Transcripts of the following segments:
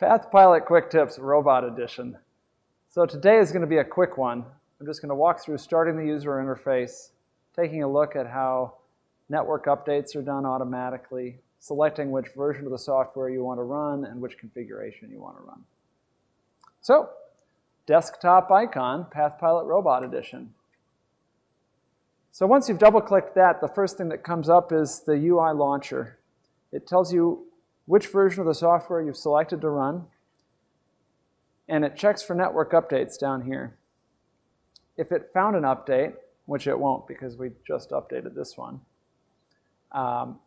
PathPilot Quick Tips Robot Edition. So today is going to be a quick one. I'm just going to walk through starting the user interface, taking a look at how network updates are done automatically, selecting which version of the software you want to run and which configuration you want to run. So, desktop icon, PathPilot Robot Edition. So once you've double-clicked that, the first thing that comes up is the UI launcher. It tells you which version of the software you've selected to run, and it checks for network updates down here. If it found an update, which it won't because we just updated this one,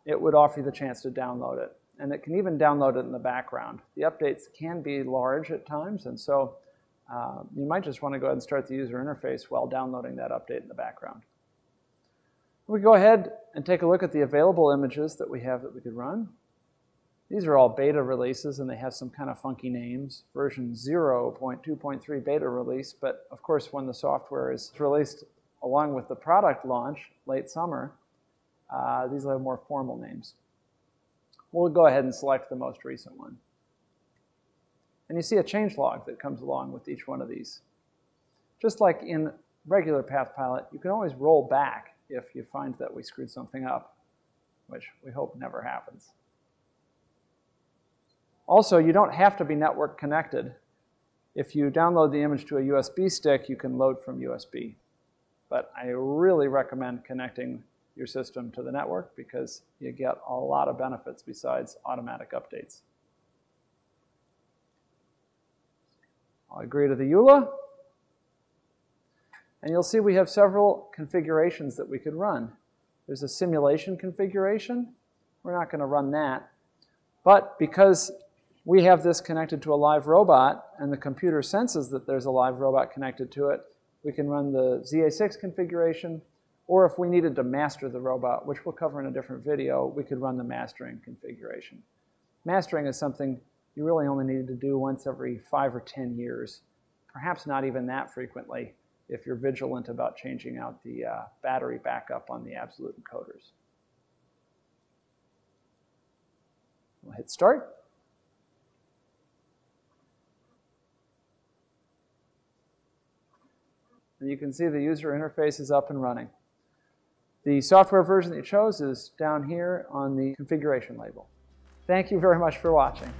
it would offer you the chance to download it. And it can even download it in the background. The updates can be large at times, and so you might just want to go ahead and start the user interface while downloading that update in the background. We go ahead and take a look at the available images that we have that we could run. These are all beta releases and they have some kind of funky names. Version 0.2.3 beta release, but of course when the software is released along with the product launch late summer, these will have more formal names. We'll go ahead and select the most recent one. And you see a changelog that comes along with each one of these. Just like in regular PathPilot, you can always roll back if you find that we screwed something up, which we hope never happens. Also, you don't have to be network connected. If you download the image to a USB stick, you can load from USB. But I really recommend connecting your system to the network because you get a lot of benefits besides automatic updates. I'll agree to the EULA. And you'll see we have several configurations that we could run. There's a simulation configuration. We're not going to run that. But because we have this connected to a live robot and the computer senses that there's a live robot connected to it, we can run the ZA6 configuration, or if we needed to master the robot, which we'll cover in a different video, we could run the mastering configuration. Mastering is something you really only need to do once every 5 or 10 years, perhaps not even that frequently, if you're vigilant about changing out the battery backup on the absolute encoders. We'll hit start. And you can see the user interface is up and running. The software version that you chose is down here on the configuration label. Thank you very much for watching.